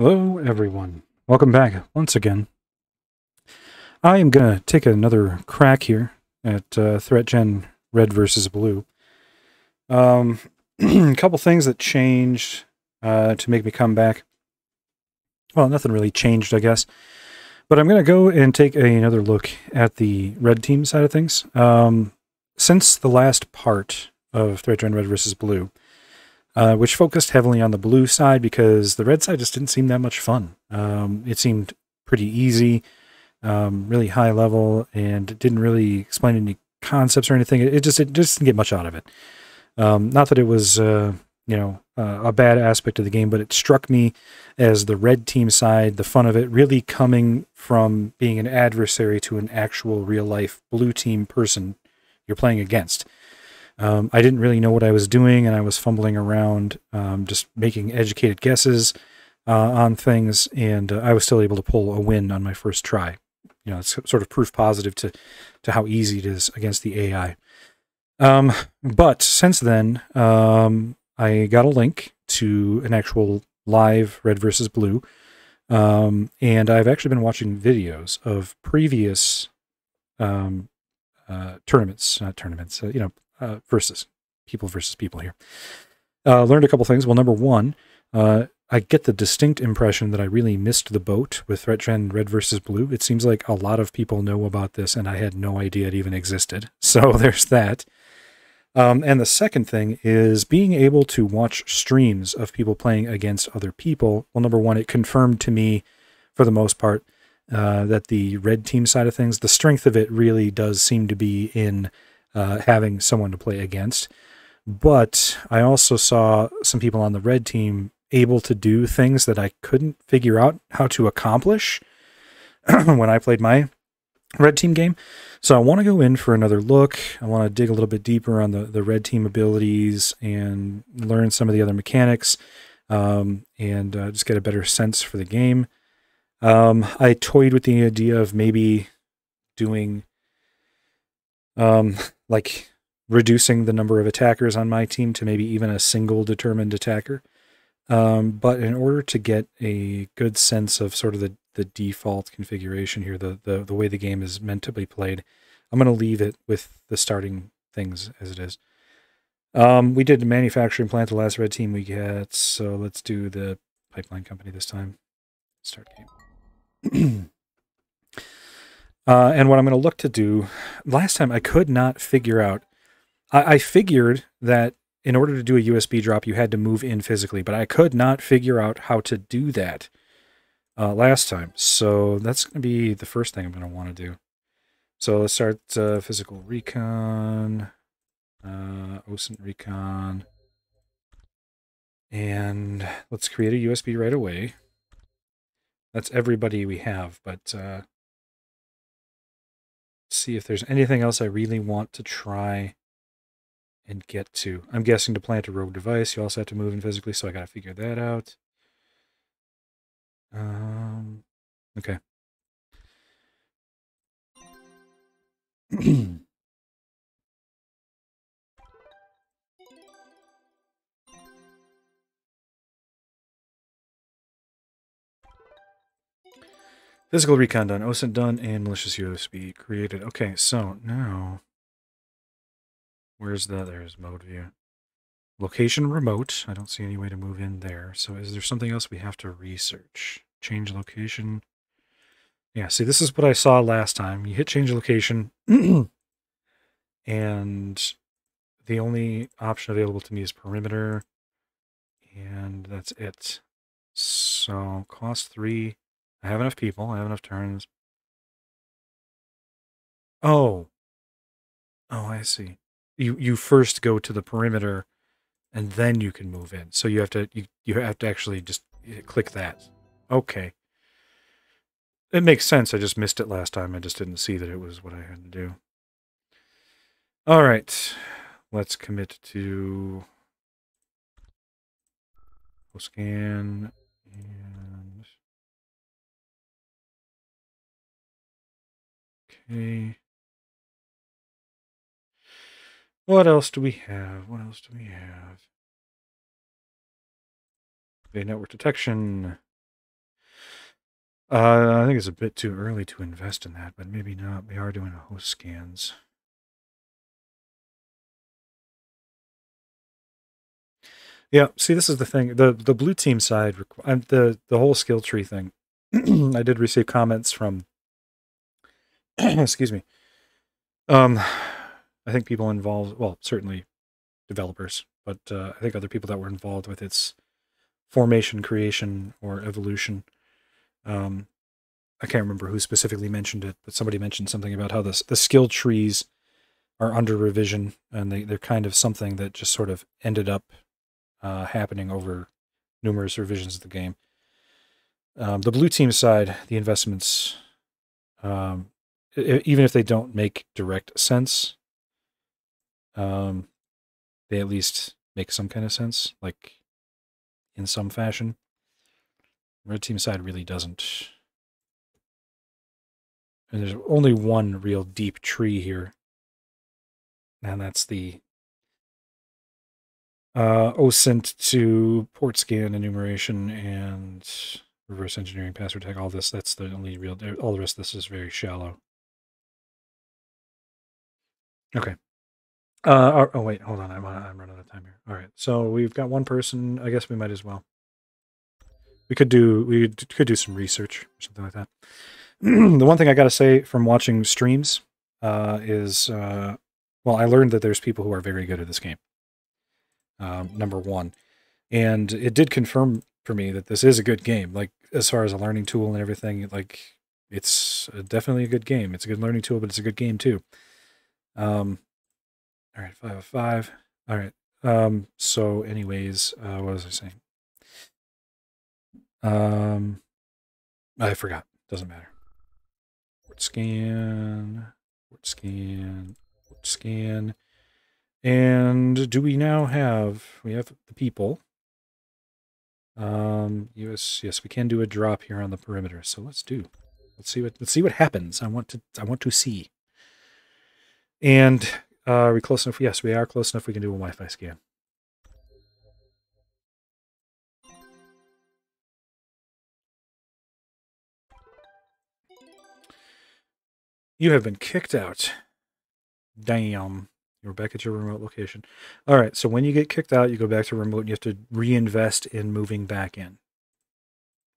Hello everyone, welcome back once again. I am going to take another crack here at ThreatGEN Red vs. Blue. A couple things that changed to make me come back. Well, nothing really changed, I guess. But I'm going to go and take another look at the red team side of things. Since the last part of ThreatGEN Red vs. Blue, which focused heavily on the blue side because the red side just didn't seem that much fun. It seemed pretty easy, really high level, and it didn't really explain any concepts or anything. It just didn't get much out of it. Not that it was a bad aspect of the game, but it struck me as the red team side, the fun of it really coming from being an adversary to an actual real life blue team person you're playing against. I didn't really know what I was doing, and I was fumbling around, just making educated guesses on things, and I was still able to pull a win on my first try. You know, it's sort of proof positive to how easy it is against the AI. But since then, I got a link to an actual live Red versus Blue, and I've actually been watching videos of previous versus people here. Learned a couple things. Well, number one, I get the distinct impression that I really missed the boat with ThreatGEN Red vs. Blue. It seems like a lot of people know about this, and I had no idea it even existed. So there's that. And the second thing is being able to watch streams of people playing against other people. Well, number one, it confirmed to me, for the most part, that the red team side of things, the strength of it really does seem to be in having someone to play against. But I also saw some people on the red team able to do things that I couldn't figure out how to accomplish when I played my red team game. So I want to go in for another look. I want to dig a little bit deeper on the red team abilities and learn some of the other mechanics, and just get a better sense for the game. I toyed with the idea of maybe doing like reducing the number of attackers on my team to maybe even a single determined attacker. But in order to get a good sense of sort of the default configuration here, the way the game is meant to be played, I'm going to leave it with the starting things as it is. We did a manufacturing plant the last red team we got, so let's do the pipeline company this time. Start game. And what I'm going to look to do, last time I could not figure out, I figured that in order to do a USB drop, you had to move in physically, but I could not figure out how to do that last time. So that's going to be the first thing I'm going to want to do. So let's start physical recon, OSINT recon, and let's create a USB right away. That's everybody we have, but see if there's anything else I really want to try and get to. I'm guessing to plant a rogue device, you also have to move in physically, so I got to figure that out. Okay. Physical recon done, OSINT done, and malicious USB created. Okay, so now, where's that? There's mode view. Location remote. I don't see any way to move in there. So is there something else we have to research? Change location. Yeah, see, this is what I saw last time. You hit change location, and the only option available to me is perimeter, and that's it. So cost 3. I have enough people. I have enough turns. Oh, I see. You first go to the perimeter, and then you can move in. So you have to you have to actually just click that. Okay. It makes sense. I just missed it last time. I just didn't see that it was what I had to do. All right. Let's commit to scan and okay. What else do we have? What else do we have? Okay, network detection. I think it's a bit too early to invest in that, but maybe not. We are doing host scans. Yeah, see, this is the thing. The blue team side, the whole skill tree thing. I did receive comments from, excuse me, I think people involved, well, certainly developers, but I think other people that were involved with its formation, creation, or evolution. I can't remember who specifically mentioned it, but somebody mentioned something about how the skill trees are under revision, and they're kind of something that just sort of ended up happening over numerous revisions of the game. The blue team side, the investments, even if they don't make direct sense, they at least make some kind of sense, like in some fashion. Red team side really doesn't. And there's only one real deep tree here, and that's the OSINT to port scan enumeration and reverse engineering, password tag, all this. That's the only real, all the rest of this is very shallow. Okay. Oh, wait, hold on. I'm running out of time here. All right. So we've got one person. I guess we might as well. We could do some research or something like that. The one thing I got to say from watching streams is, well, I learned that there's people who are very good at this game. Number one. And it did confirm for me that this is a good game. Like, as far as a learning tool and everything, like, it's definitely a good game. It's a good learning tool, but it's a good game too. All right, 5 of 5. All right. So anyways, what was I saying? I forgot. Doesn't matter. Port scan, port scan, port scan. And do we now have, we have the people. Yes, we can do a drop here on the perimeter. So let's see what happens. I want to see. And are we close enough? Yes, we are close enough. We can do a Wi-Fi scan. You have been kicked out. Damn. You're back at your remote location. All right, so when you get kicked out, you go back to remote, and you have to reinvest in moving back in.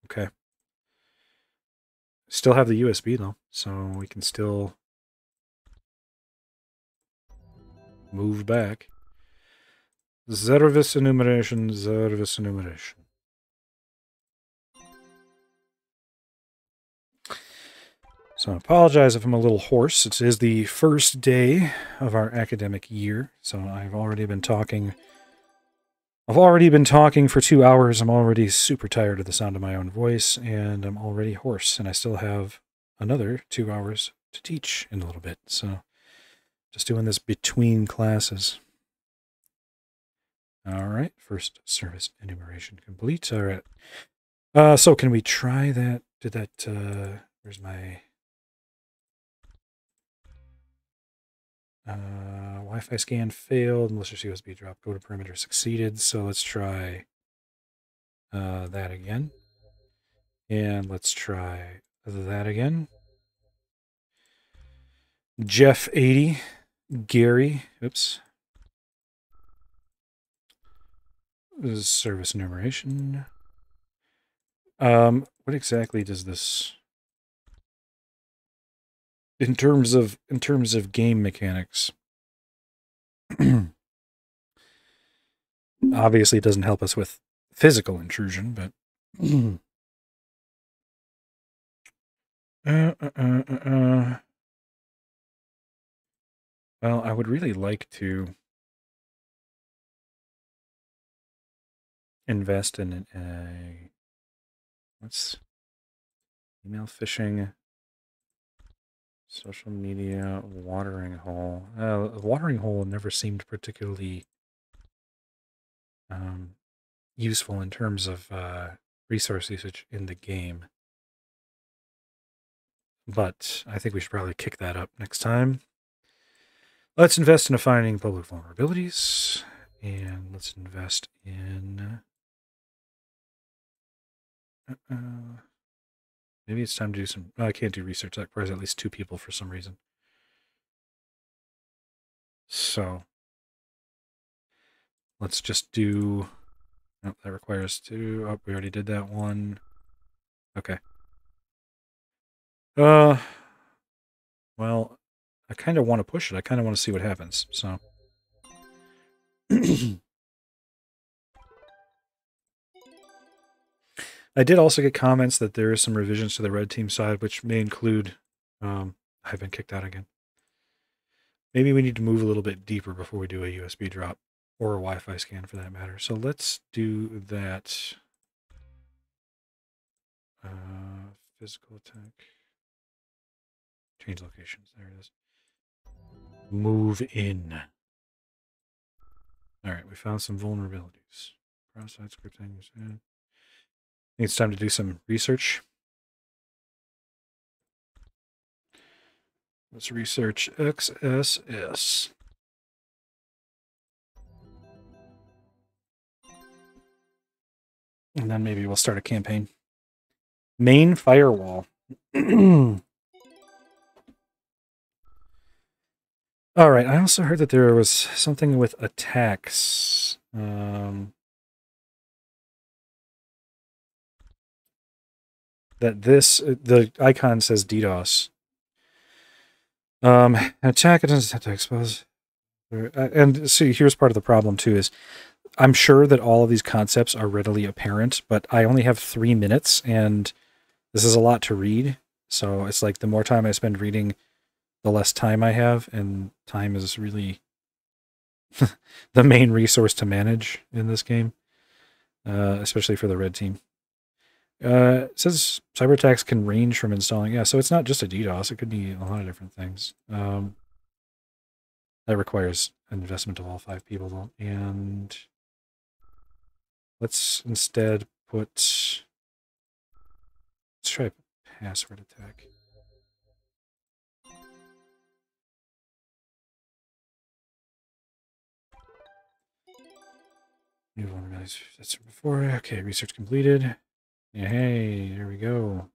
Okay. Still have the USB, though, so we can still move back. Service enumeration, service enumeration. So I apologize if I'm a little hoarse. It is the first day of our academic year, so I've already been talking for 2 hours. I'm already super tired of the sound of my own voice, and I'm already hoarse, and I still have another 2 hours to teach in a little bit. So just doing this between classes. All right, first service enumeration complete. All right. So can we try that? Did that, where's my... Wi-Fi scan failed, malicious USB drop, go to perimeter succeeded. So let's try that again. And let's try that again. Jeff 80, Gary, oops. This is service enumeration. What exactly does this... In terms of game mechanics, obviously it doesn't help us with physical intrusion, but well, I would really like to invest in a what's email phishing. Social media, watering hole. Watering hole never seemed particularly useful in terms of resource usage in the game. But I think we should probably kick that up next time. Let's invest in finding public vulnerabilities. And let's invest in... Maybe it's time to do some... Oh, I can't do research. That requires at least two people for some reason. So let's just do... Nope, that requires two. Oh, we already did that one. Okay. Well, I kind of want to push it. I kind of want to see what happens, so... I did also get comments that there is some revisions to the red team side, which may include... I've been kicked out again. Maybe we need to move a little bit deeper before we do a USB drop, or a Wi-Fi scan for that matter. So let's do that. Physical attack. Change locations. There it is. Move in. All right, we found some vulnerabilities. Cross-site scripting. I think it's time to do some research. Let's research XSS. And then maybe we'll start a campaign. Main firewall. All right, I also heard that there was something with attacks. That the icon says DDoS. Attack, it doesn't have to expose. And see, here's part of the problem too is I'm sure that all of these concepts are readily apparent, but I only have 3 minutes and this is a lot to read. So it's like the more time I spend reading, the less time I have, and time is really the main resource to manage in this game, especially for the red team. It says cyber attacks can range from installing... Yeah, so it's not just a DDoS. It could be a lot of different things. That requires an investment of all 5 people, though. And let's instead put... Let's try a password attack. New vulnerabilities. That's before. Okay, research completed. Yeah, hey, here we go.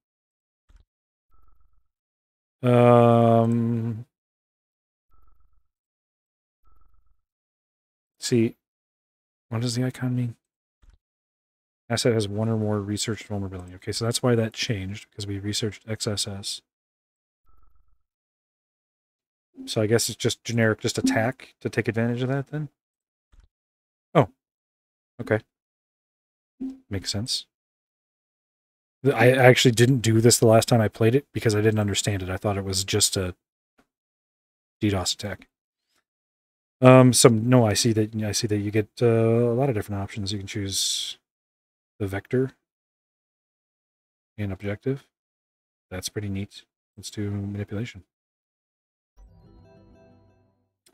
See, what does the icon mean? Asset has one or more researched vulnerability. Okay, so that's why that changed, because we researched XSS. So I guess it's just generic, just attack to take advantage of that then? Oh, okay. Makes sense. I actually didn't do this the last time I played it because I didn't understand it. I thought it was just a DDoS attack. So no, I see that you get a lot of different options. You can choose the vector and objective. That's pretty neat. Let's do manipulation.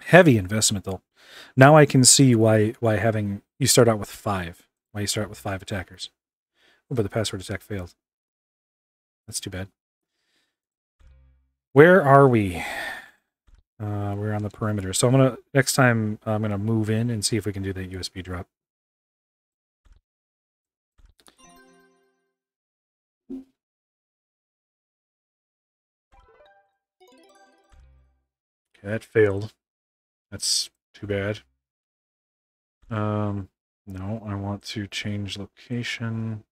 Heavy investment though. Now I can see why having you start out with 5. Why you start out with 5 attackers. Oh, but the password attack failed. That's too bad. Where are we? We're on the perimeter. So next time I'm gonna move in and see if we can do that USB drop. Okay, that failed. That's too bad. No, I want to change location.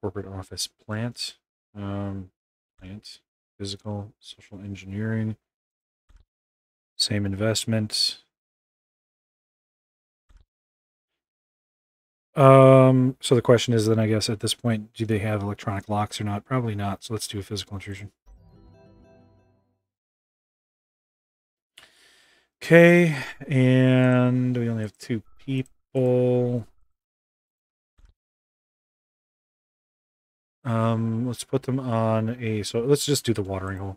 Corporate office plant, physical, social engineering, same investment. So the question is then, I guess at this point, do they have electronic locks or not? Probably not. So let's do a physical intrusion. Okay. And we only have 2 people. Let's put them on a, so let's just do the watering hole.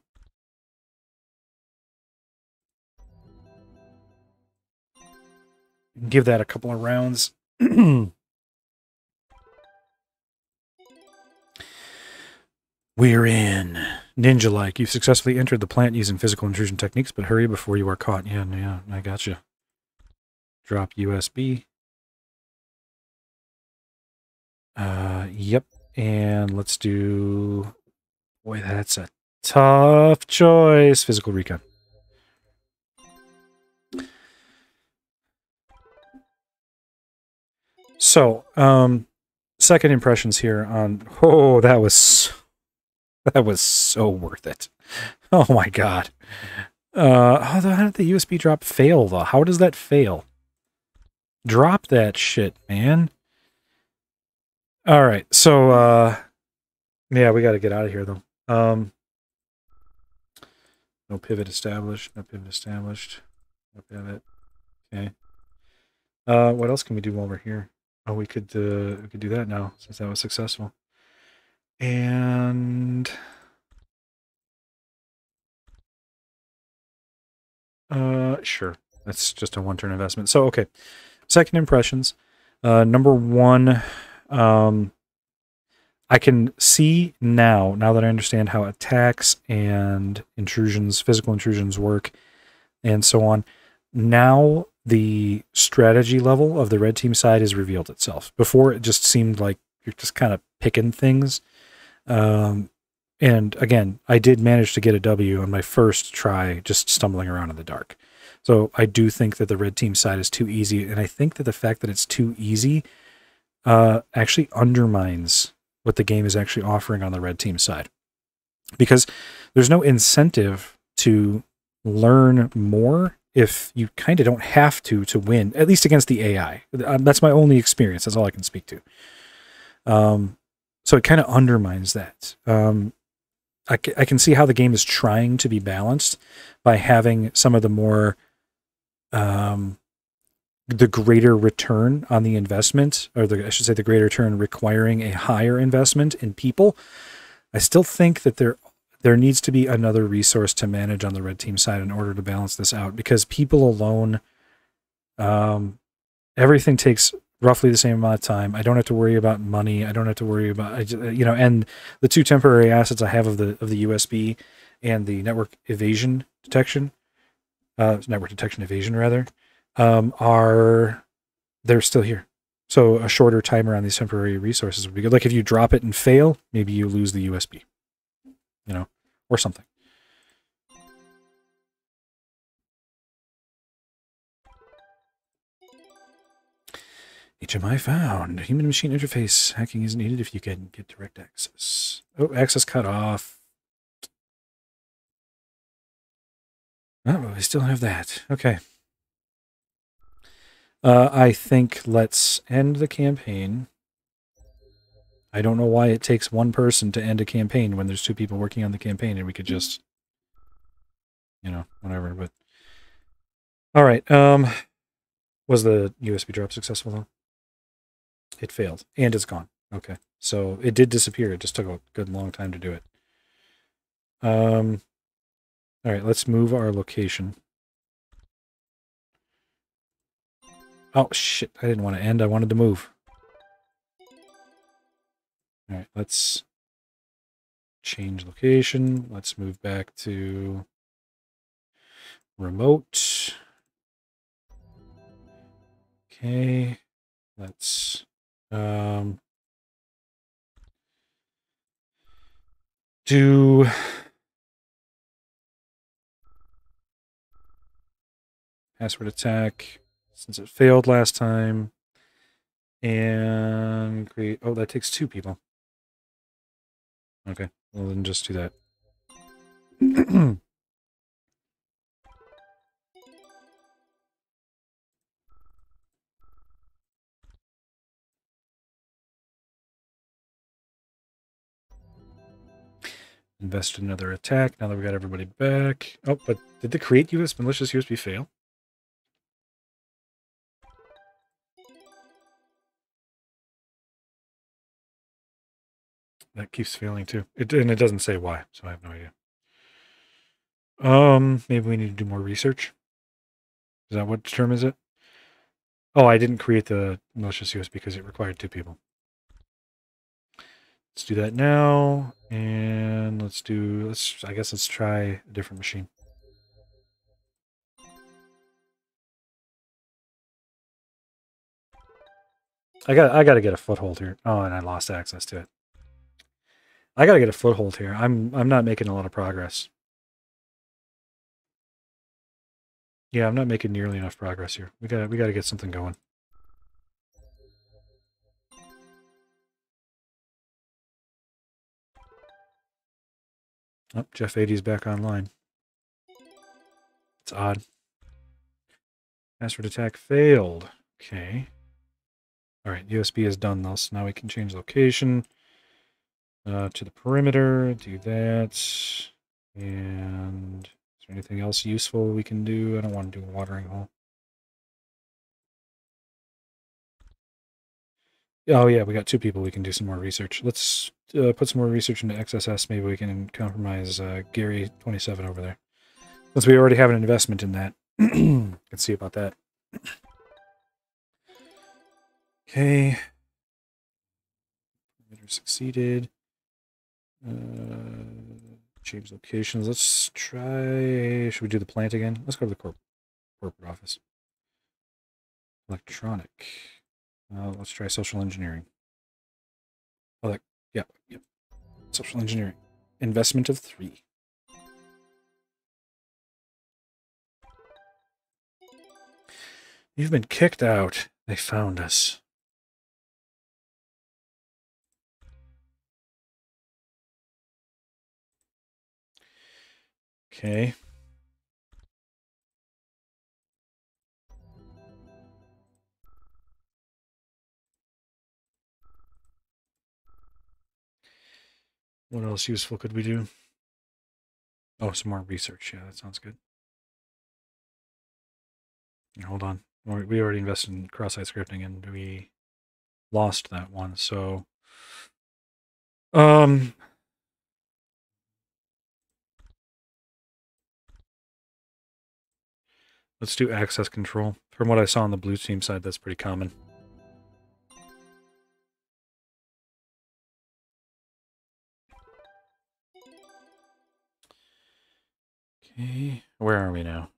Give that a couple of rounds. We're in. Ninja-like. You've successfully entered the plant using physical intrusion techniques, but hurry before you are caught. Yeah, I gotcha. Drop USB. Yep. And let's do, boy, that's a tough choice. Physical recon. So, second impressions here on, oh, that was so worth it. Oh my God. How did the USB drop fail though? How does that fail? Drop that shit, man. All right. So, yeah, we got to get out of here though. No pivot established, no pivot established, no pivot. Okay. What else can we do while we're here? Oh, we could do that now since that was successful. And sure, that's just a one-turn investment. So okay, second impressions. Number one, I can see now that I understand how attacks and intrusions, physical intrusions work, and so on. Now the strategy level of the red team side has revealed itself. Before, it just seemed like you're just kind of picking things. And again, I did manage to get a W on my first try, just stumbling around in the dark. So I do think that the red team side is too easy. And I think that the fact that it's too easy actually undermines what the game is actually offering on the red team side, because there's no incentive to learn more if you kind of don't have to win, at least against the AI. That's my only experience. That's all I can speak to. So it kind of undermines that. I can see how the game is trying to be balanced by having some of the more, the greater return on the investment, or the, I should say the greater return requiring a higher investment in people. I still think that there needs to be another resource to manage on the red team side in order to balance this out, because people alone, everything takes roughly the same amount of time. I don't have to worry about money. I don't have to worry about, and the two temporary assets I have of the USB and the network detection evasion they're still here. So a shorter timer on these temporary resources would be good. Like if you drop it and fail, maybe you lose the USB, or something. HMI found. Human-machine interface hacking is needed if you can get direct access. Oh, access cut off. Oh, we still have that. Okay. I think let's end the campaign. I don't know why it takes one person to end a campaign when there's two people working on the campaign, and we could just, whatever. But all right. Was the USB drop successful though? It failed, and it's gone. Okay, so it did disappear. It just took a good long time to do it. All right, let's move our location. Oh shit, I didn't want to end. I wanted to move. All right, let's change location. Let's move back to remote. Okay, let's... do password attack since it failed last time, and create. Oh, that takes two people. Okay, well then just do that. Invest in another attack now that we got everybody back. Oh, but did the create USB malicious USB fail? That keeps failing too. And it doesn't say why, so I have no idea. Maybe we need to do more research. Is that what term is it? Oh, I didn't create the malicious USB because it required two people. Let's do that now, and let's try a different machine. I got to get a foothold here. Oh, and I lost access to it. I gotta get a foothold here. I'm not making a lot of progress. Yeah, I'm not making nearly enough progress here. We gotta get something going. Oh, Jeff 80's back online. It's odd. Password attack failed. Okay. All right, USB is done though, so now we can change location to the perimeter. Do that. And is there anything else useful we can do? I don't want to do a watering hole. Oh yeah, we got two people. We can do some more research. Let's put some more research into XSS. Maybe we can compromise Gary 27 over there. Since we already have an investment in that, let's see about that. Okay. Succeeded. Change locations. Let's try... Should we do the plant again? Let's go to the corporate office. Electronic. Let's try social engineering. Oh, that, yeah, yep. Yeah. Social engineering. Investment of 3. You've been kicked out. They found us. Okay. What else useful could we do? Oh, some more research. Yeah, that sounds good. Now, hold on. We already invested in cross-site scripting, and we lost that one. So, let's do access control. From what I saw on the blue team side, that's pretty common. Okay, where are we now?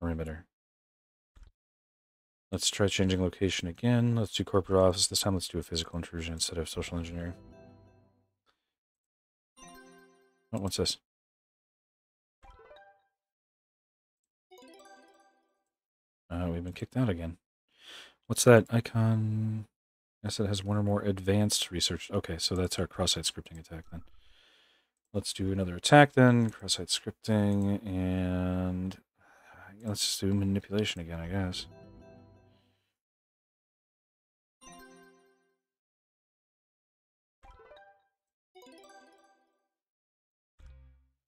Perimeter. Let's try changing location again. Let's do corporate office. This time let's do a physical intrusion instead of social engineering. Oh, what's this? We've been kicked out again. What's that icon? I guess it has one or more advanced research. Okay, so that's our cross-site scripting attack then. Let's do another attack then. Cross-site scripting, and let's just do manipulation again, I guess.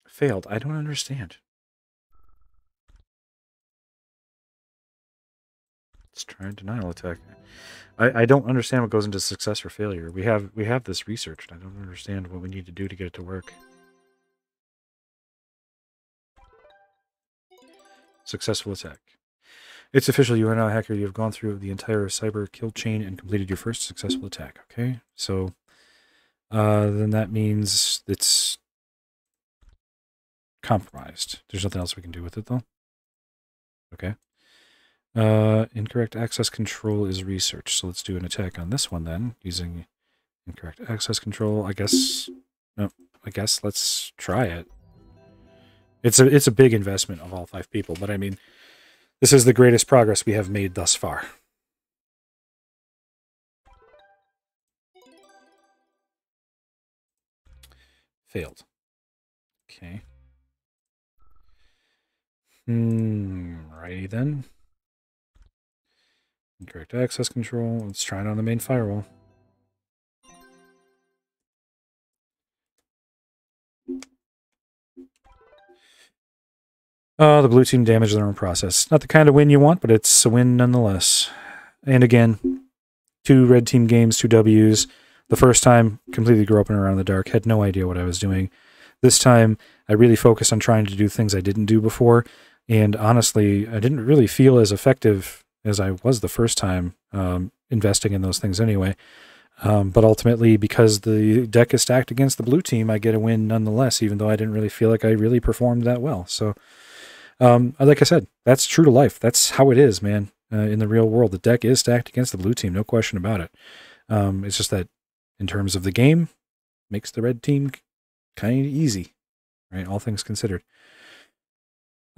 Failed. I don't understand. Let's try denial attack. I don't understand what goes into success or failure. We have this researched. I don't understand what we need to do to get it to work. Successful attack. It's official. You are now a hacker. You have gone through the entire cyber kill chain and completed your first successful attack. Okay, so then that means it's compromised. There's nothing else we can do with it though. Okay. Incorrect access control is research. So let's do an attack on this one then, using incorrect access control. I guess, no, I guess let's try it. It's a big investment of all 5 people, but I mean, this is the greatest progress we have made thus far. Failed. Okay. Righty then. Incorrect access control. Let's try it on the main firewall. Oh, the blue team damaged their own process. Not the kind of win you want, but it's a win nonetheless. And again, 2 red team games, 2 W's. The first time, completely grew up and around in the dark. Had no idea what I was doing. This time, I really focused on trying to do things I didn't do before. And honestly, I didn't really feel as effective as I was the first time, investing in those things anyway. But ultimately, because the deck is stacked against the blue team, I get a win nonetheless, even though I didn't really feel like I really performed that well. So, like I said, that's true to life. That's how it is, man. In the real world, the deck is stacked against the blue team, no question about it. It's just that in terms of the game, makes the red team kind of easy, right? All things considered.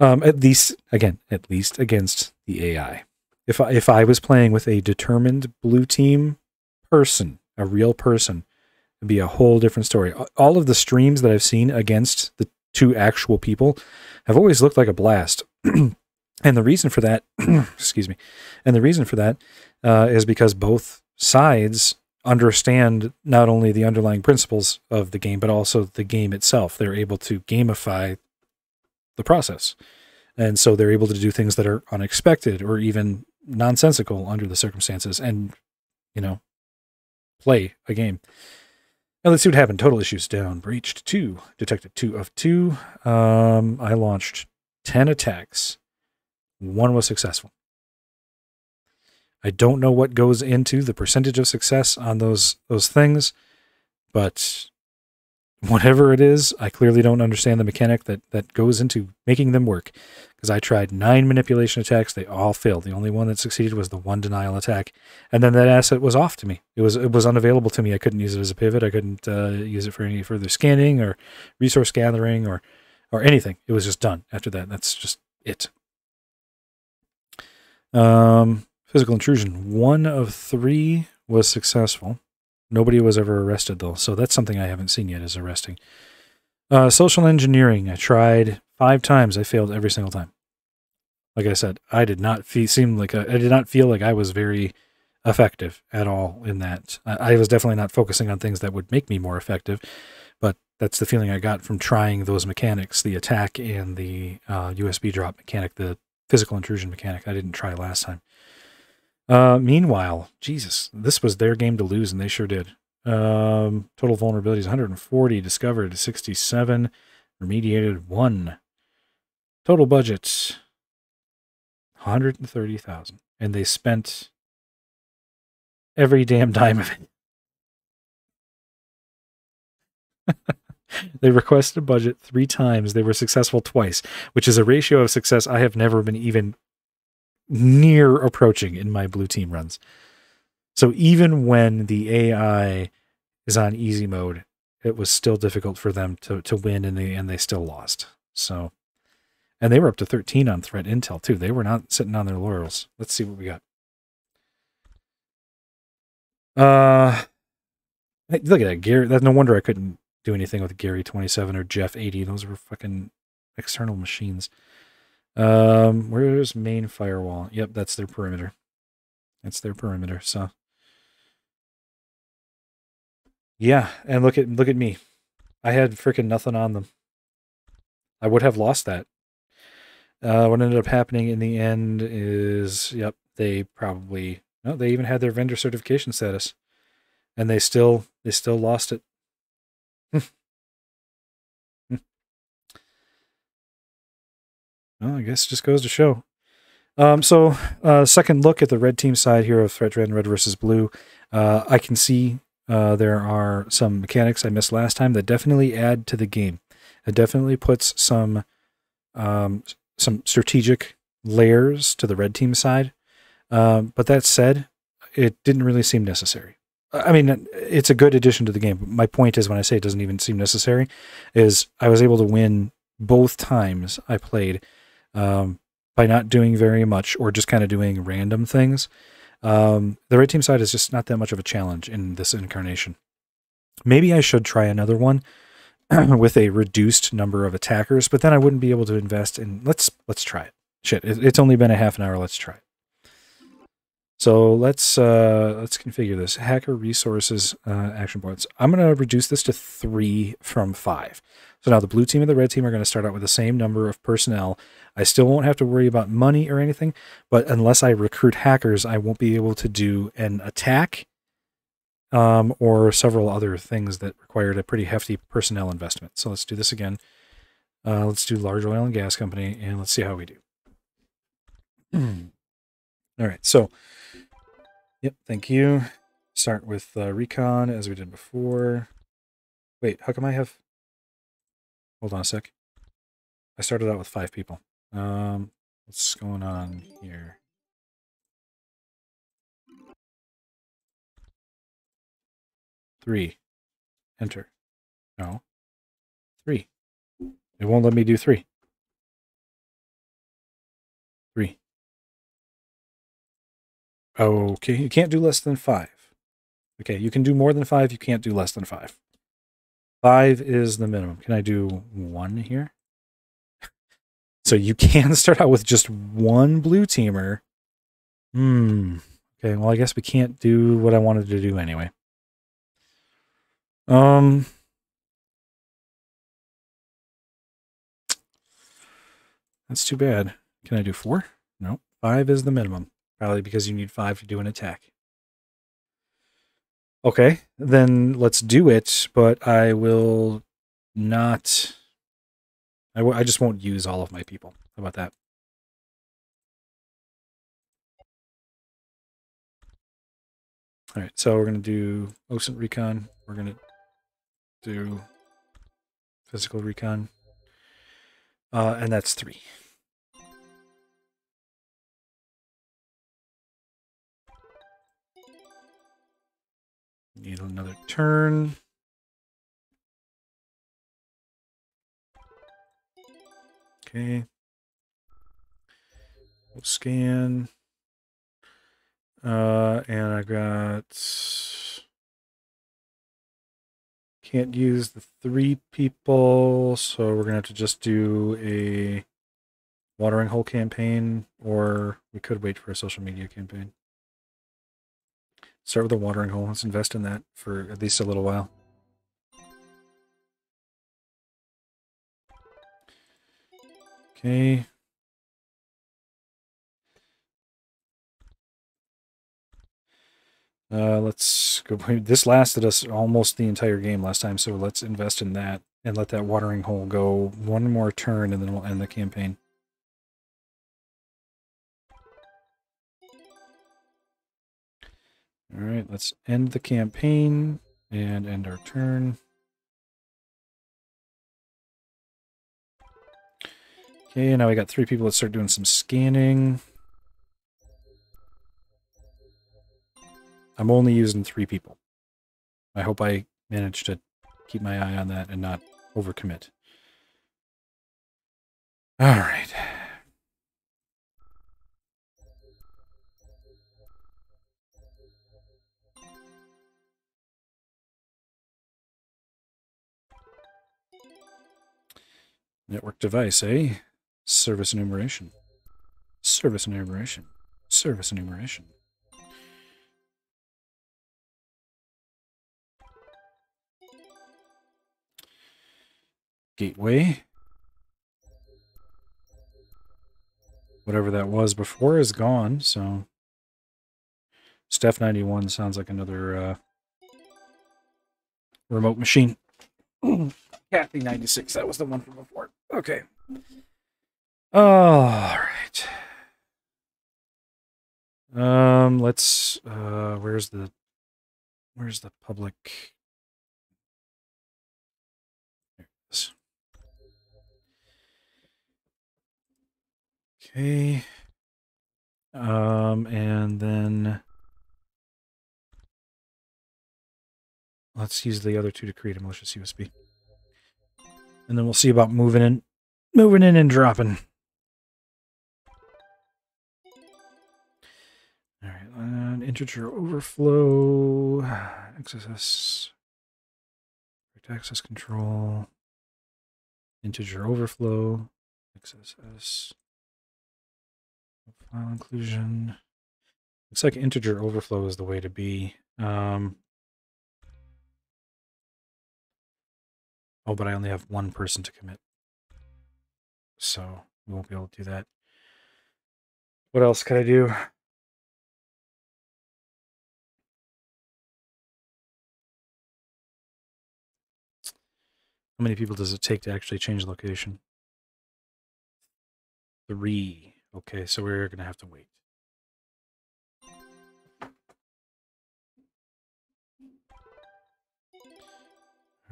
At least against the AI. If I was playing with a determined blue team person, a real person, it'd be a whole different story. All of the streams that I've seen against the two actual people have always looked like a blast. And the reason for that, excuse me, and the reason for that is because both sides understand not only the underlying principles of the game, but also the game itself. They're able to gamify the process. And so they're able to do things that are unexpected or even nonsensical under the circumstances and, you know, play a game. Now let's see what happened. Total issues down. Breached 2. Detected 2 of 2. I launched 10 attacks. 1 was successful. I don't know what goes into the percentage of success on those things, but whatever it is, I clearly don't understand the mechanic that goes into making them work, because I tried 9 manipulation attacks. They all failed. The only one that succeeded was the 1 denial attack, and then that asset was off to me. It was unavailable to me. I couldn't use it as a pivot. I couldn't use it for any further scanning or resource gathering or anything. It was just done after that. That's just it. Physical intrusion. 1 of 3 was successful. Nobody was ever arrested, though, so that's something I haven't seen yet is arresting. Social engineering. I tried 5 times. I failed every single time. Like I said, I did not feel like I was very effective at all in that. I was definitely not focusing on things that would make me more effective, but that's the feeling I got from trying those mechanics, the attack and the USB drop mechanic, the physical intrusion mechanic. I didn't try last time. Meanwhile, Jesus, this was their game to lose, and they sure did. Total vulnerabilities, 140. Discovered, 67. Remediated, 1. Total budget, 130,000. And they spent every damn dime of it. They requested a budget 3 times. They were successful twice, which is a ratio of success I have never been even near approaching in my blue team runs. So even when the AI is on easy mode, it was still difficult for them to win, and they still lost. So, and they were up to 13 on threat intel too. They were not sitting on their laurels. Let's see what we got. Look at that, Gary. That's no wonder I couldn't do anything with Gary 27 or Jeff 80. Those were fucking external machines. Where's main firewall? Yep, that's their perimeter. That's their perimeter. So yeah, and look at me. I had freaking nothing on them. I would have lost that. What ended up happening in the end is, yep, they even had their vendor certification status, and they still lost it. Well, I guess it just goes to show. So second look at the red team side here of ThreatGEN Red versus Blue. I can see there are some mechanics I missed last time that definitely add to the game. It definitely puts some strategic layers to the red team side. But that said, it didn't really seem necessary. I mean, it's a good addition to the game. But my point is, when I say it doesn't even seem necessary, is I was able to win both times I played. By not doing very much or just kind of doing random things. The red team side is just not that much of a challenge in this incarnation. Maybe I should try another one with a reduced number of attackers, but then I wouldn't be able to invest in... Let's try it. Shit, it's only been a half an hour. Let's try it. So let's configure this. Hacker resources, action boards. I'm going to reduce this to 3 from 5. So now the blue team and the red team are going to start out with the same number of personnel. I still won't have to worry about money or anything, but unless I recruit hackers, I won't be able to do an attack or several other things that required a pretty hefty personnel investment. So let's do this again. Let's do large oil and gas company, and let's see how we do. All right, so, yep, thank you. Start with recon as we did before. Wait, how come I have... Hold on a sec. I started out with 5 people. What's going on here? Three. Enter. No. 3. It won't let me do 3. 3. Okay, you can't do less than 5. Okay, you can do more than 5, you can't do less than 5. 5 is the minimum. Can I do 1 here? So you can start out with just one blue teamer. Okay, well, I guess we can't do what I wanted to do anyway. That's too bad. Can I do 4? No, 5 is the minimum. Probably because you need 5 to do an attack. Okay, then let's do it, but I will not... I just won't use all of my people. How about that? All right, so we're going to do OSINT recon. We're going to do physical recon. And that's 3. Need another turn. Okay. We'll scan. And I got... Can't use the 3 people, so we're going to have to just do a watering hole campaign, or we could wait for a social media campaign. Start with a watering hole. Let's invest in that for at least a little while. Okay. Let's go. This lasted us almost the entire game last time, so let's invest in that and let that watering hole go one more turn, and then we'll end the campaign. All right, let's end the campaign and end our turn. Okay, now we got 3 people. Let's start doing some scanning. I'm only using 3 people. I hope I manage to keep my eye on that and not overcommit. All right. Network device, eh? Service enumeration. Service enumeration. Service enumeration. Gateway. Whatever that was before is gone, so... Steph 91 sounds like another remote machine. Kathy 96, that was the one from before. Okay. All right. Let's where's the public? There it is. Okay. And then let's use the other 2 to create a malicious USB. And then we'll see about moving in and dropping. All right, an integer overflow, XSS, access control, integer overflow, XSS, file inclusion. Looks like integer overflow is the way to be. Oh, but I only have 1 person to commit. So we won't be able to do that. What else could I do? How many people does it take to actually change location? 3. Okay, so we're going to have to wait.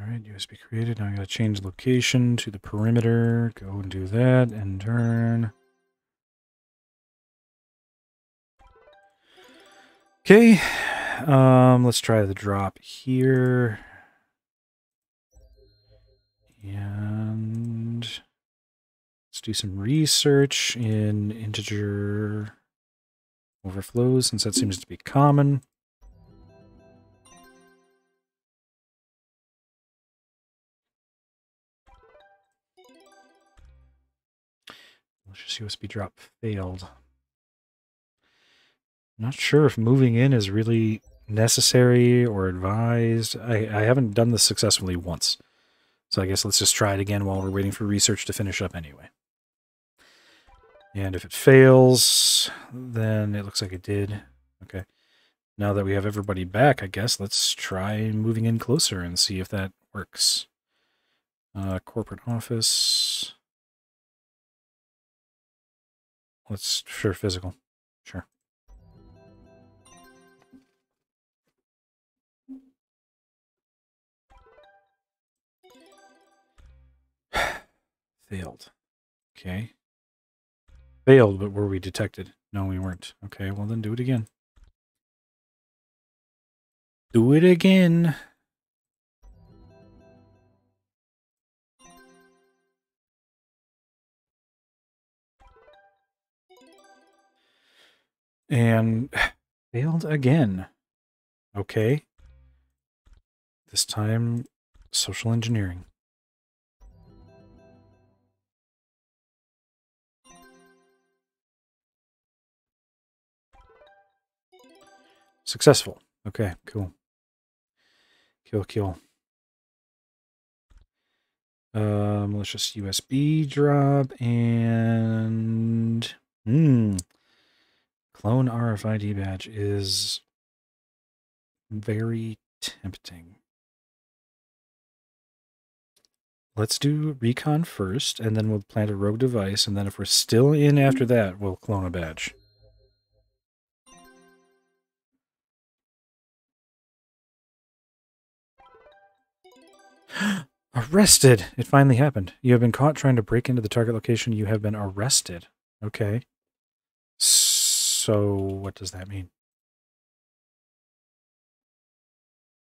All right, USB created. Now I'm going to change location to the perimeter. Go and do that and turn. Okay, let's try the drop here. Let's do some research in integer overflows, since that seems to be common. Malicious USB drop failed. Not sure if moving in is really necessary or advised. I haven't done this successfully once. So I guess let's just try it again while we're waiting for research to finish up anyway. And if it fails, then it looks like it did. Okay. Now that we have everybody back, I guess let's try moving in closer and see if that works. Corporate office. Let's, sure, physical. Sure. Failed. Okay. Failed, but were we detected? No, we weren't. Okay, well then do it again. Do it again. And failed again. Okay. This time, social engineering. Successful. Okay, cool. Kill. Malicious USB drop and... Clone RFID badge is very tempting. Let's do recon first, and then we'll plant a rogue device, and then if we're still in after that, we'll clone a badge. Arrested! It finally happened. You have been caught trying to break into the target location. You have been arrested. Okay. So what does that mean?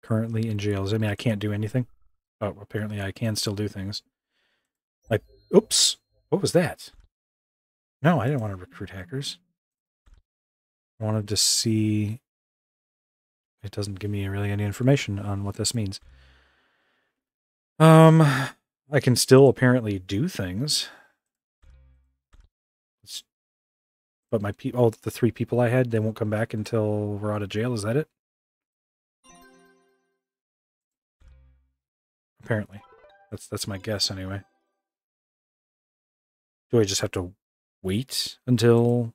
Currently in jail. Does that mean I can't do anything? Oh, apparently I can still do things. Like, oops, what was that? No, I didn't want to recruit hackers. I wanted to see... It doesn't give me really any information on what this means. I can still apparently do things. But my people, the three people I had, they won't come back until we're out of jail. Is that it? Apparently. That's my guess anyway. Do I just have to wait until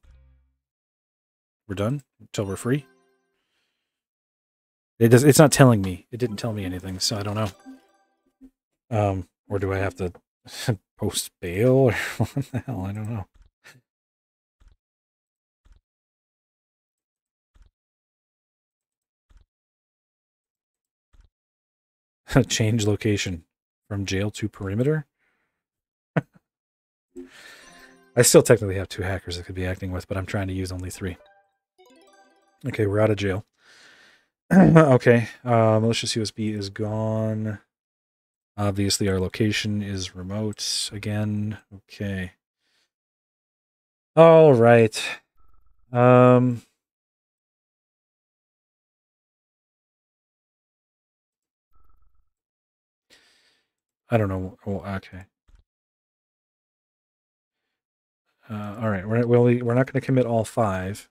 we're done? Until we're free? It's not telling me. It didn't tell me anything, so I don't know. Or do I have to post bail or what the hell? I don't know. Change location from jail to perimeter. I still technically have two hackers I could be acting with, but I'm trying to use only three. Okay, we're out of jail. Okay, malicious USB is gone. Obviously, our location is remote again. Okay. All right. I don't know. Oh, okay. All right. We're not going to commit all five.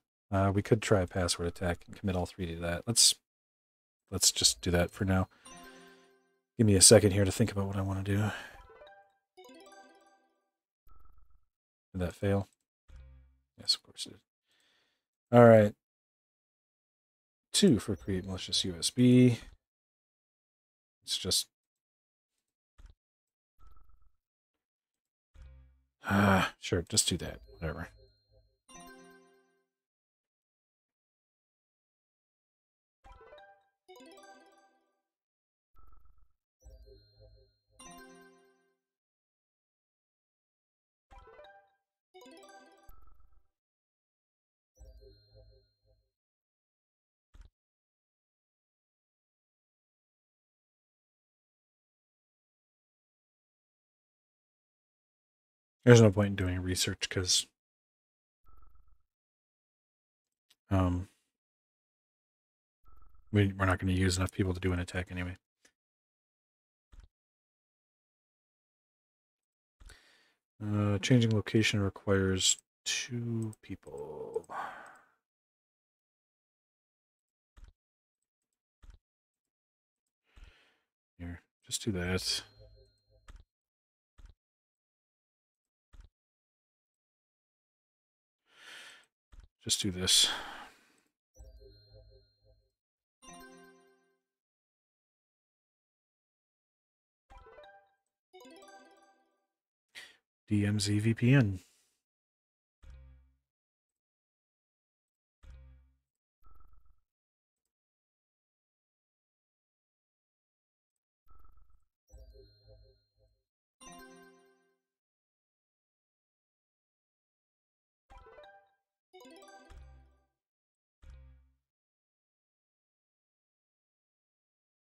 We could try a password attack and commit all three to that. Let's just do that for now. Give me a second here to think about what I want to do. Did that fail? Yes, of course it did. All right. 2 for create malicious USB. It's just. Sure, just do that, whatever. There's no point in doing research because we're not going to use enough people to do an attack anyway. Changing location requires 2 people. Here, just do that. Just do this. DMZ VPN.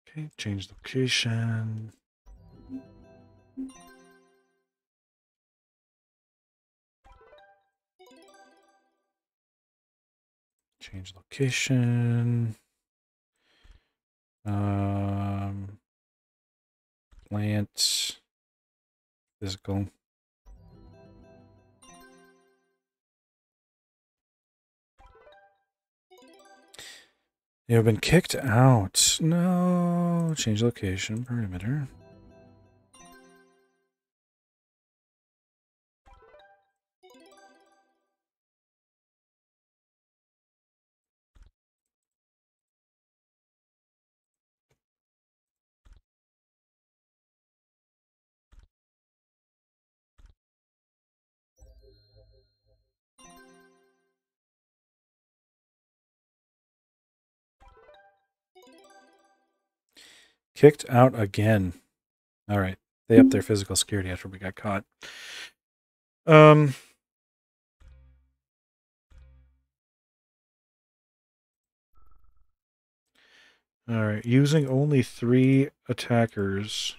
Okay, change location. Change location. Plant. Physical. You've been kicked out. No. Change location. Perimeter. Kicked out again. All right. They upped their physical security after we got caught. All right. Using only 3 attackers.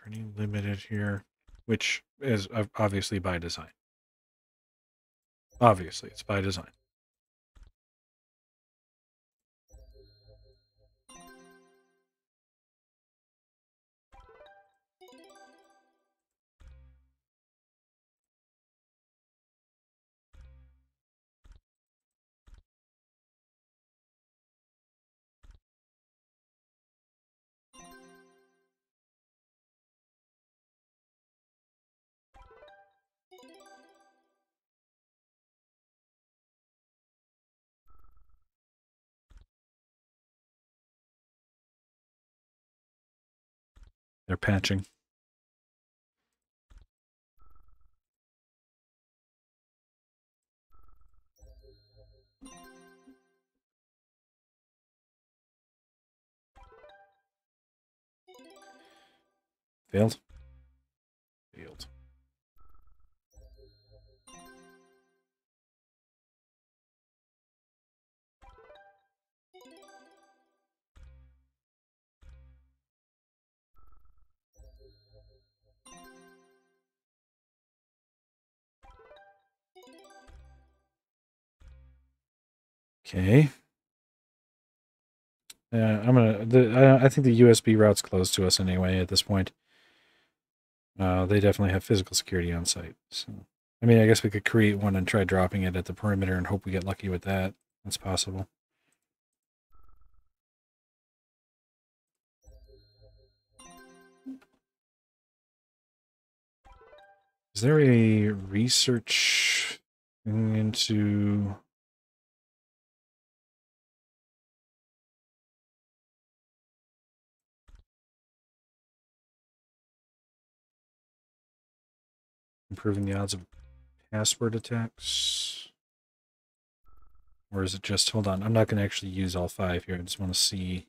Pretty limited here, which is obviously by design. Obviously, it's by design. They're patching. Failed. Failed. Okay. Yeah, I think the USB route's closed to us anyway at this point. They definitely have physical security on site. So, I mean, I guess we could create one and try dropping it at the perimeter and hope we get lucky with that. That's possible. Is there a research thing into... improving the odds of password attacks? Or is it just, hold on, I'm not going to actually use all 5 here. I just want to see.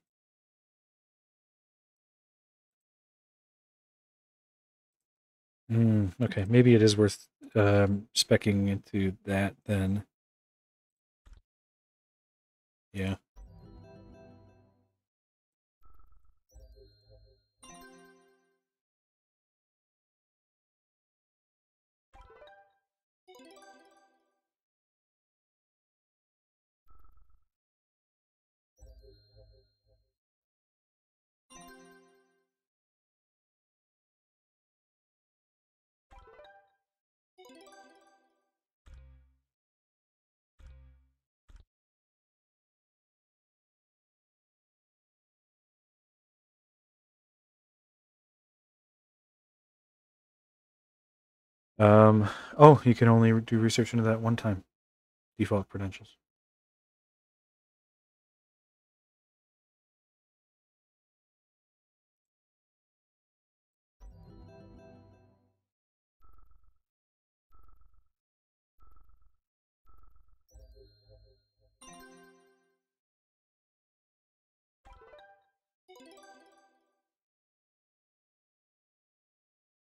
Okay, maybe it is worth speccing into that then. Yeah. Oh, you can only do research into that one time. Default credentials.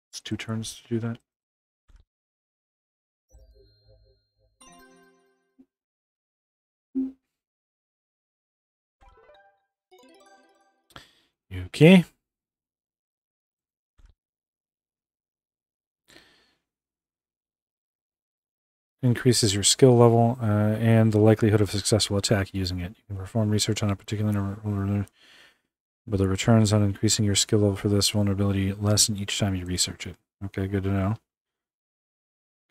It's 2 turns to do that. Okay. Increases your skill level and the likelihood of successful attack using it. You can perform research on a particular number, but the returns on increasing your skill level for this vulnerability lessen each time you research it. Okay, good to know.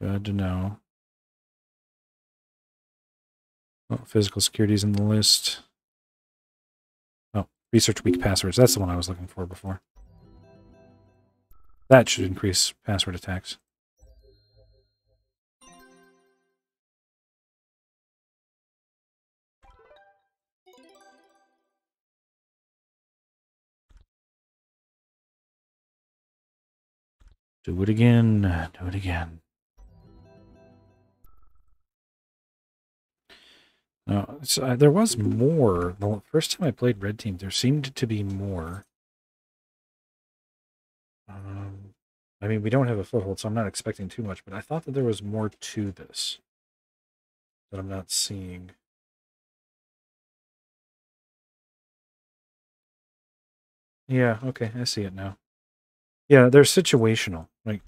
Good to know. Oh, physical security is in the list. Research weak passwords. That's the one I was looking for before. That should increase password attacks. Do it again. Do it again. No, so there was more. The first time I played Red Team, there seemed to be more. I mean, we don't have a foothold, so I'm not expecting too much, but I thought that there was more to this that I'm not seeing. Yeah, okay, I see it now. Yeah, they're situational. Like,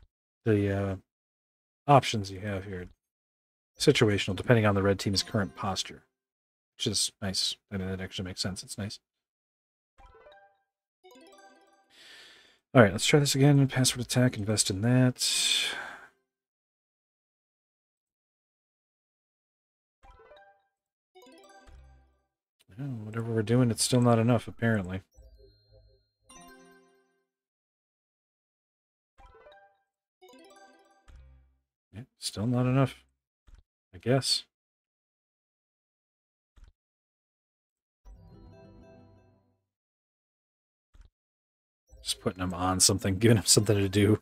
the options you have here, situational, depending on the red team's current posture. Which is nice. I mean, that actually makes sense. It's nice. Alright, let's try this again. Password attack, invest in that. Oh, whatever we're doing, it's still not enough, apparently. Yeah, still not enough, I guess. Just putting him on something, giving him something to do.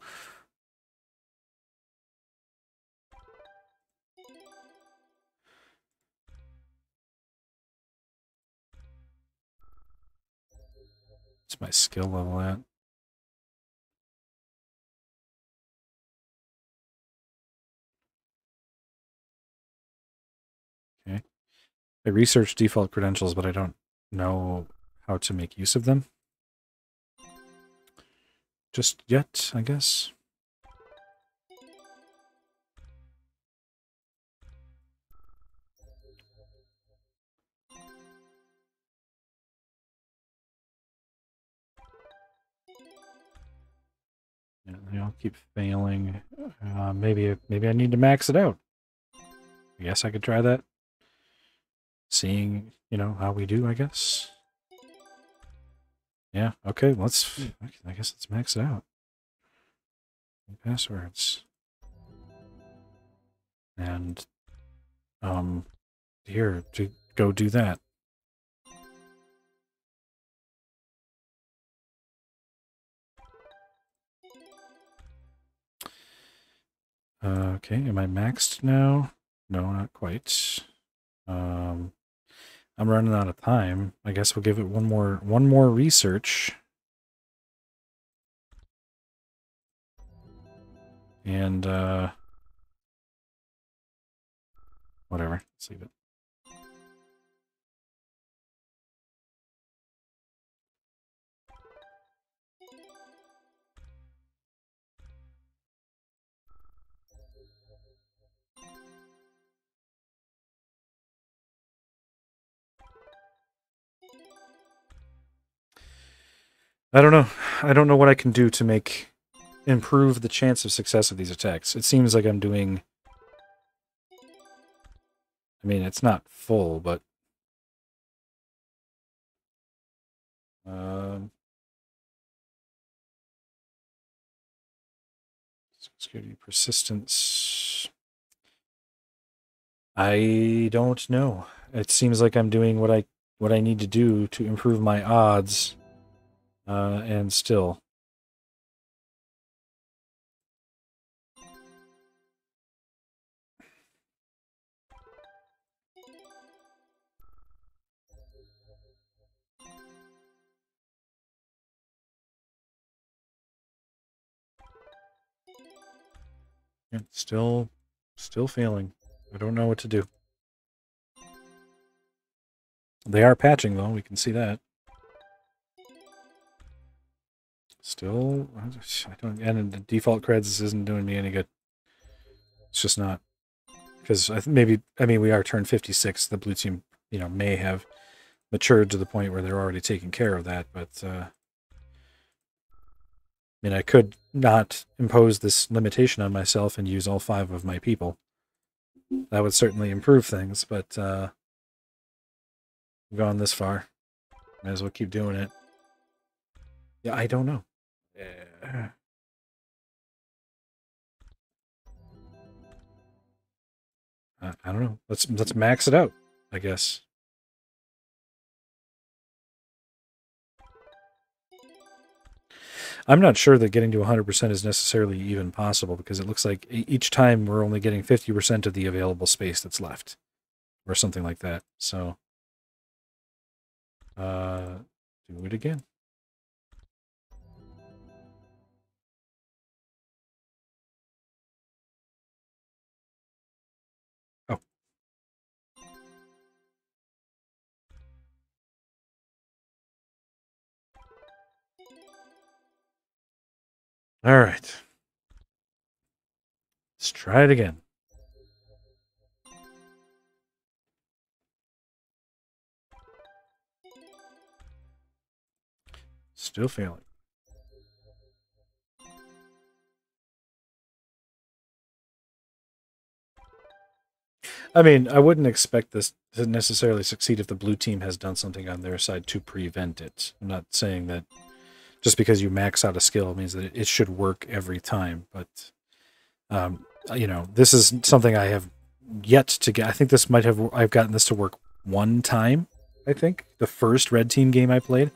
What's my skill level at? I research default credentials, but I don't know how to make use of them. Just yet, I guess. Yeah, they all keep failing. Maybe I need to max it out. I guess I could try that. Seeing, you know, how we do, I guess. Yeah, okay, let's, I guess let's max it out. Passwords. And, here, to go do that. Okay, am I maxed now? No, not quite. I'm running out of time. I guess we'll give it one more research. And, whatever. Let's leave it. I don't know. I don't know what I can do to improve the chance of success of these attacks. It seems like I'm doing... I mean, it's not full, but... Security persistence. I don't know. It seems like I'm doing what I need to do to improve my odds, and still. It's still failing. I don't know what to do. They are patching, though. We can see that. Still, I don't. And the default creds isn't doing me any good. It's just not, because I mean we are turn 56. The blue team, you know, may have matured to the point where they're already taking care of that. But I mean, I could not impose this limitation on myself and use all 5 of my people. That would certainly improve things, but I've gone this far. Might as well keep doing it. Yeah, I don't know. Yeah. I don't know. Let's max it out, I guess. I'm not sure that getting to 100% is necessarily even possible, because it looks like each time we're only getting 50% of the available space that's left, or something like that. So, do it again. Oh. All right, let's try it again. Still failing. I mean, I wouldn't expect this to necessarily succeed if the blue team has done something on their side to prevent it. I'm not saying that just because you max out a skill means that it should work every time. But, you know, this is something I have yet to get. I think this might have, I've gotten this to work one time, I think. The first red team game I played.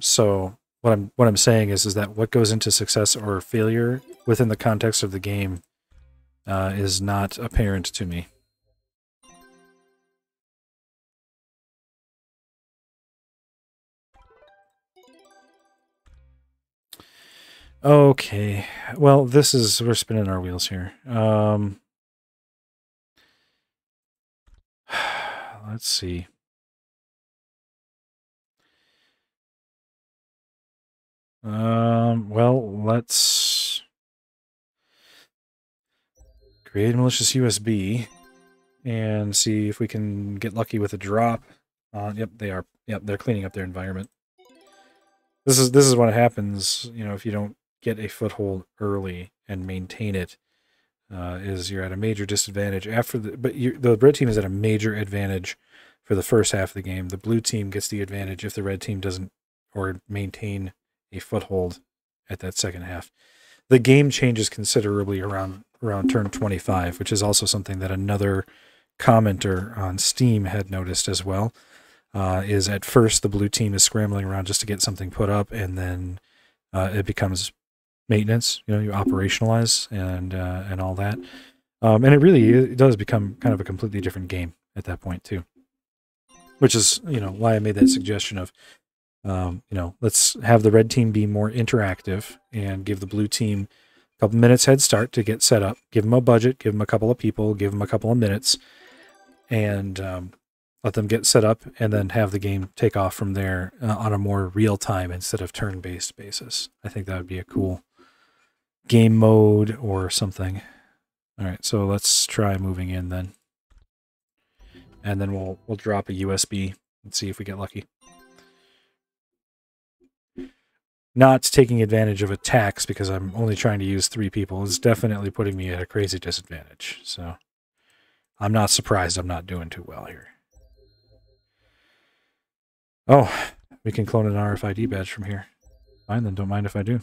So what I'm saying is that what goes into success or failure within the context of the game, is not apparent to me. Okay, well, this is, we're spinning our wheels here. Let's see. Well, let's create a malicious USB and see if we can get lucky with a drop. Yep, they are. Yep, they're cleaning up their environment. This is what happens, you know, if you don't get a foothold early and maintain it, is you're at a major disadvantage after the, but the red team is at a major advantage for the first half of the game. The blue team gets the advantage if the red team doesn't or maintain a foothold at that second half. The game changes considerably around turn 25, which is also something that another commenter on Steam had noticed as well. Is at first the blue team is scrambling around just to get something put up, and then it becomes maintenance. You know, you operationalize and all that, and it really does become kind of a completely different game at that point too. Which is, you know, why I made that suggestion of, you know, let's have the red team be more interactive and give the blue team a couple minutes head start to get set up. Give them a budget, give them a couple of people, give them a couple of minutes, and let them get set up, and then have the game take off from there on a more real-time instead of turn-based basis. I think that would be a cool game mode or something. All right, so let's try moving in then. And then we'll drop a USB and see if we get lucky. Not taking advantage of attacks because I'm only trying to use 3 people is definitely putting me at a crazy disadvantage. So I'm not surprised I'm not doing too well here. Oh, we can clone an RFID badge from here. Fine, then don't mind if I do.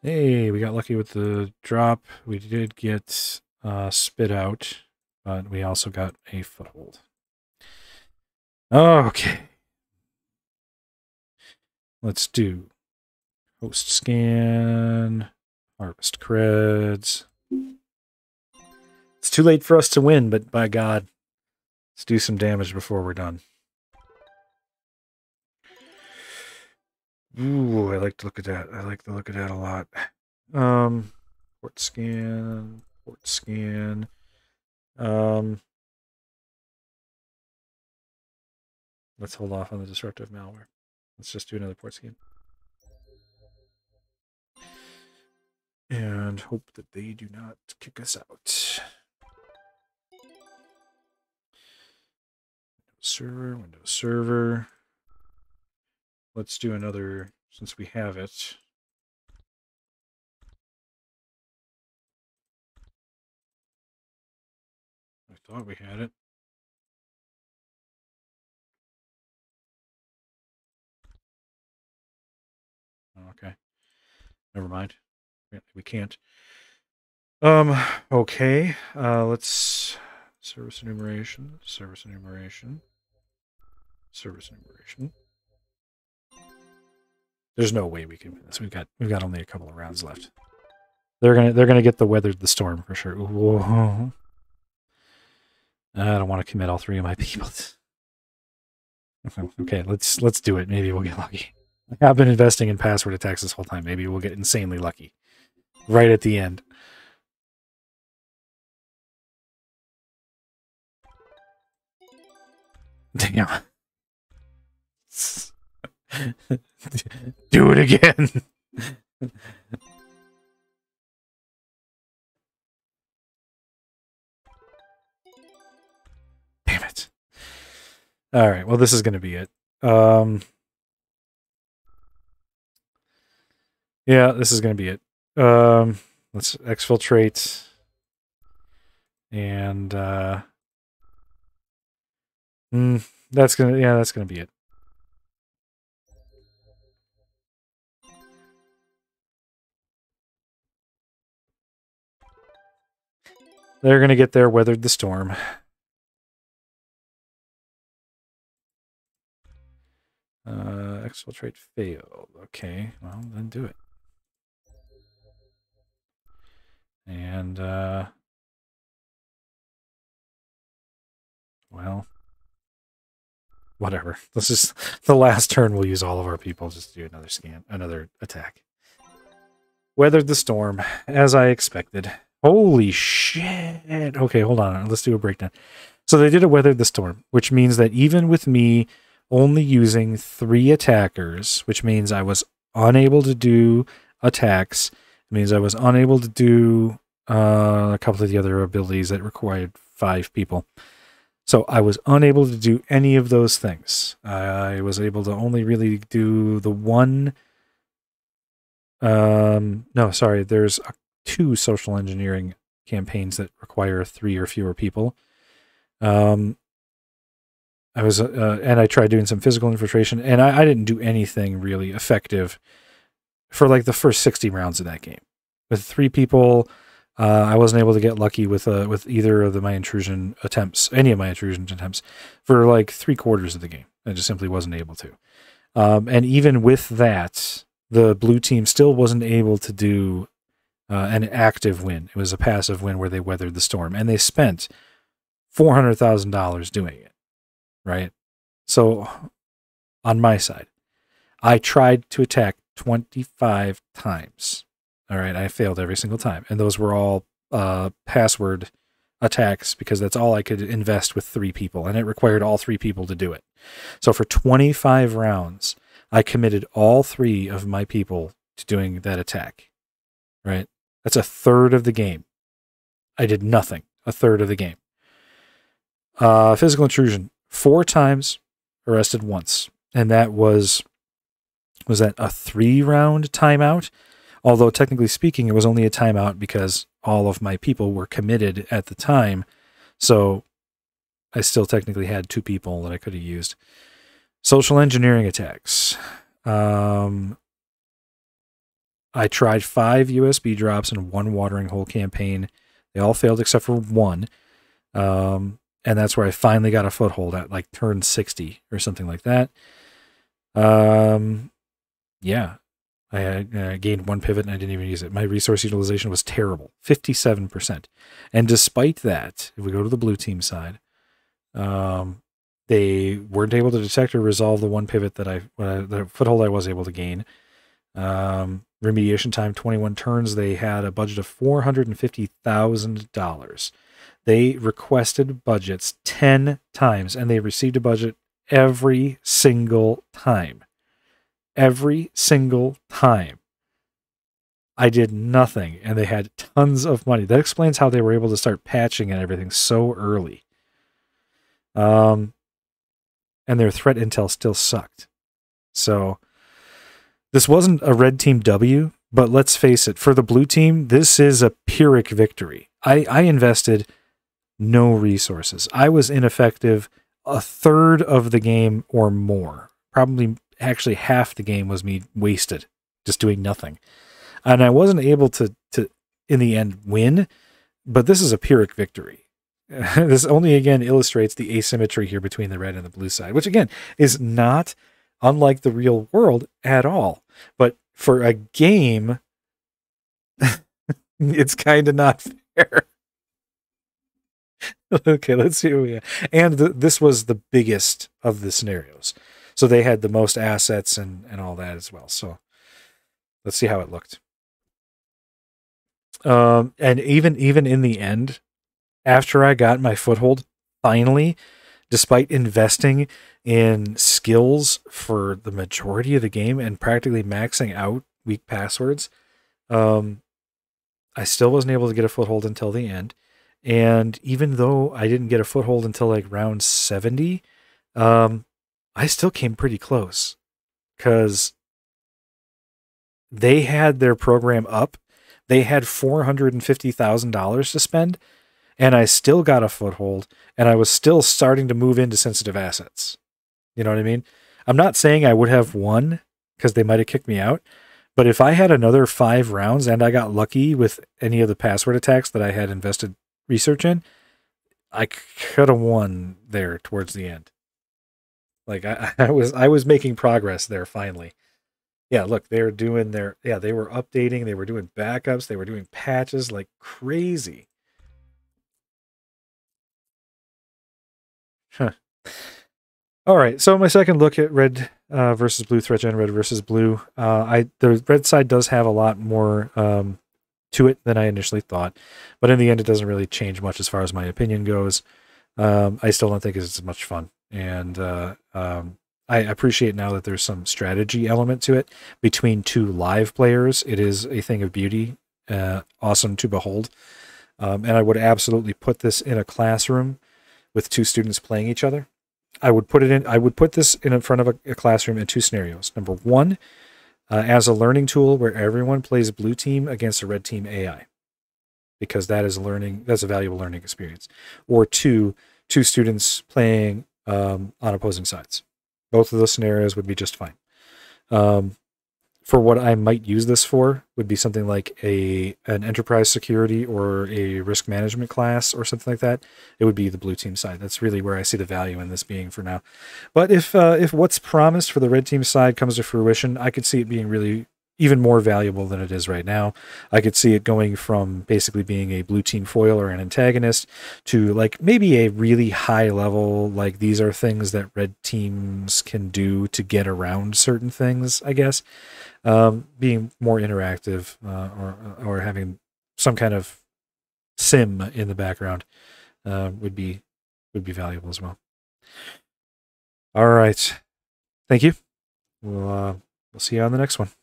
Hey, we got lucky with the drop. We did get spit out, but we also got a foothold. Okay. Let's do host scan, harvest creds. It's too late for us to win, but by God, let's do some damage before we're done. Ooh, I like to look at that. I like to look at that a lot. Port scan. Let's hold off on the disruptive malware. Let's just do another port scan. And hope that they do not kick us out. Windows server. Let's do another, since we have it. I thought we had it. Okay. Never mind. We can't. Okay. Let's service enumeration. There's no way we can win this. We've got only a couple of rounds left. They're gonna get the weathered the storm for sure. Whoa. I don't want to commit all three of my people. Okay, let's do it. Maybe we'll get lucky. I've been investing in password attacks this whole time. Maybe we'll get insanely lucky right at the end. Damn. Do it again. Damn it. All right. Well, this is going to be it. Yeah, this is going to be it. Let's exfiltrate and, that's going to be it. They're going to get there, weathered the storm. Exfiltrate failed. Okay, well, then do it. And, well, whatever. This is the last turn. We'll use all of our people. Just do another scan, another attack. Weathered the storm, as I expected. Holy shit. Okay, hold on. Let's do a breakdown. So they did a weathered the storm, which means that even with me only using 3 attackers, which means I was unable to do attacks. It means I was unable to do a couple of the other abilities that required 5 people. So I was unable to do any of those things. I was able to only really do the one. No, sorry. There's a 2 social engineering campaigns that require 3 or fewer people. I was, and I tried doing some physical infiltration, and I didn't do anything really effective for like the first 60 rounds of that game. With 3 people, I wasn't able to get lucky with either of my intrusion attempts, any of my intrusion attempts, for like 3/4 of the game. I just simply wasn't able to. And even with that, the blue team still wasn't able to do an active win. It was a passive win where they weathered the storm, and they spent $400,000 doing it, right? So on my side, I tried to attack 25 times. All right. I failed every single time. And those were all password attacks because that's all I could invest with 3 people. And it required all 3 people to do it. So for 25 rounds, I committed all 3 of my people to doing that attack, right? That's a third of the game. I did nothing. A third of the game. Physical intrusion 4 times, arrested once. And that was that a 3-round timeout? Although technically speaking, it was only a timeout because all of my people were committed at the time. So I still technically had 2 people that I could have used. Social engineering attacks. I tried 5 USB drops and 1 watering hole campaign. They all failed except for 1. And that's where I finally got a foothold at like turn 60 or something like that. Yeah, I gained 1 pivot and I didn't even use it. My resource utilization was terrible, 57%. And despite that, if we go to the blue team side, they weren't able to detect or resolve the 1 pivot that the foothold I was able to gain. Remediation time, 21 turns. They had a budget of $450,000. They requested budgets 10 times and they received a budget every single time. Every single time. I did nothing and they had tons of money. That explains how they were able to start patching and everything so early. And their threat intel still sucked. So this wasn't a red team W, but let's face it, for the blue team, this is a Pyrrhic victory. I invested no resources. I was ineffective a third of the game or more. Probably actually half the game was me wasted, just doing nothing. And I wasn't able to in the end, win, but this is a Pyrrhic victory. This only, again, illustrates the asymmetry here between the red and the blue side, which, again, is not unlike the real world at all. But for a game, it's kind of not fair. Okay, let's see what we have. And this was the biggest of the scenarios. So they had the most assets and all that as well. So let's see how it looked. And even in the end, after I got my foothold, finally, despite investing in skills for the majority of the game and practically maxing out weak passwords, I still wasn't able to get a foothold until the end. And even though I didn't get a foothold until like round 70, I still came pretty close because they had their program up. They had $450,000 to spend. And I still got a foothold, and I was still starting to move into sensitive assets. You know what I mean? I'm not saying I would have won because they might have kicked me out, but if I had another 5 rounds and I got lucky with any of the password attacks that I had invested research in, I could have won there towards the end. Like I was making progress there finally. Yeah, look, they were doing they were updating, they were doing backups, they were doing patches like crazy. Huh. All right, so my second look at red versus blue, ThreatGEN Red versus Blue. The red side does have a lot more to it than I initially thought, but in the end, it doesn't really change much as far as my opinion goes. I still don't think it's as much fun, and I appreciate now that there's some strategy element to it between 2 live players. It is a thing of beauty, awesome to behold, and I would absolutely put this in a classroom with 2 students playing each other. I would put this in front of a classroom in 2 scenarios. Number 1, as a learning tool where everyone plays blue team against a red team AI, because that is learning. That's a valuable learning experience. Or 2 students playing on opposing sides. Both of those scenarios would be just fine. For what I might use this for would be something like an enterprise security or a risk management class or something like that. It would be the blue team side. That's really where I see the value in this being for now. But if what's promised for the red team side comes to fruition, I could see it being really even more valuable than it is right now. I could see it going from basically being a blue team foil or an antagonist to like maybe a really high level, like these are things that red teams can do to get around certain things, I guess, being more interactive or having some kind of sim in the background would be valuable as well. All right. Thank you. We'll see you on the next one.